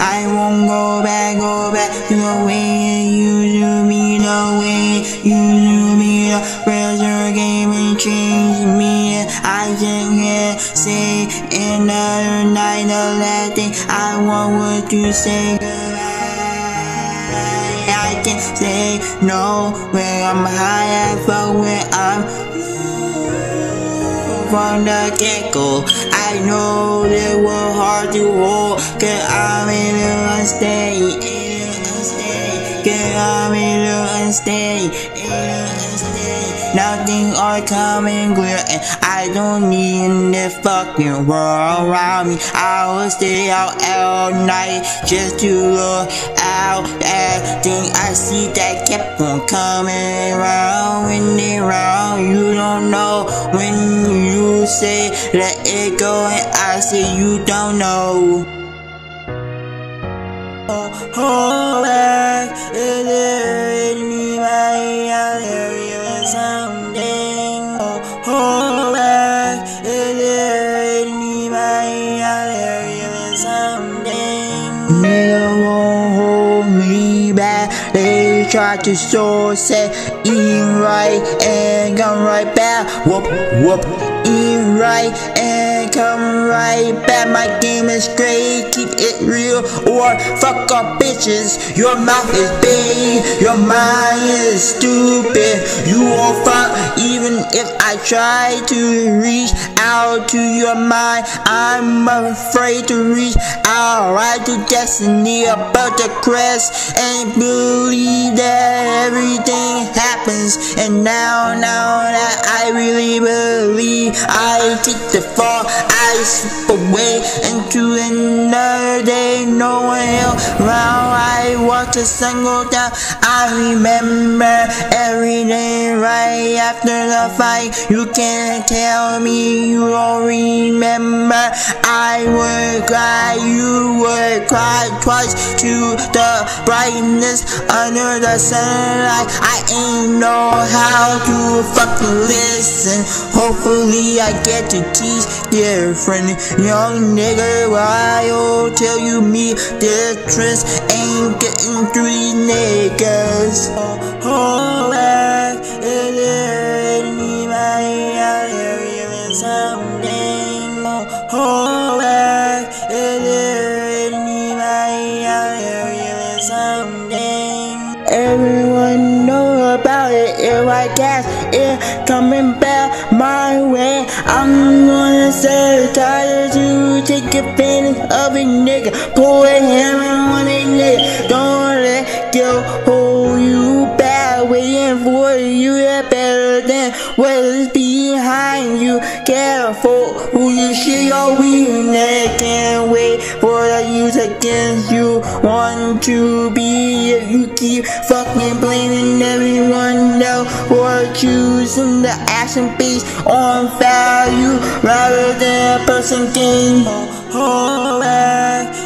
I won't go back to the way you used me, the way you used me. The pressure game and changed me. I just can't say another night. The last thing I want was to say goodbye. I can't say no when I'm high as fuck, when I'm from the get-go. I know they were hard to hold, cause I'm in the unsteady, cause I'm in the unsteady. Nothing are coming clear, and I don't need the fucking world around me. I will stay out all night just to look out at things I see that kept on coming around and around. You don't know when you say let it go, and I say you don't know. Hold back, is there anybody out there even something? Hold back, is there anybody out there even something? Nigga won't hold me back. They try to source it, eat right and come right back. Whoop whoop. Eat right and come right back. My game is great, keep it real or fuck up bitches. Your mouth is big, your mind is stupid. You won't fuck even if I try to reach out to your mind. I'm afraid to reach out right to destiny above the crest, and believe that everything happens. And now that I really believe, I take the fall, I slip away into another day. No one else around, I watch the sun go down. I remember every day right after the fight. You can't tell me you don't remember. I would cry, you would cry twice to the brightness under the sunlight. I ain't know how to fucking listen. Hopefully I get to teach different young nigga. I'll tell you me the truth ain't getting through these niggas. Hold back, is there anybody out there even something? Hold back, is there anybody out there even something? Everyone know about it. If I guess it coming back my way, I'm gonna say tired to take advantage of a nigga. Pull a hammer on a nigga. Don't let go hold you back. Waiting for you that better than what is behind you. Careful who you shit your weakness. Can't wait for the use against you. Want to be if you keep fucking blaming everyone else for choosing the action based on value rather than a person game. Hold back.